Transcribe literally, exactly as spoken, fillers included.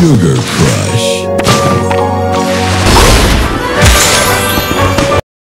Sugar Crush.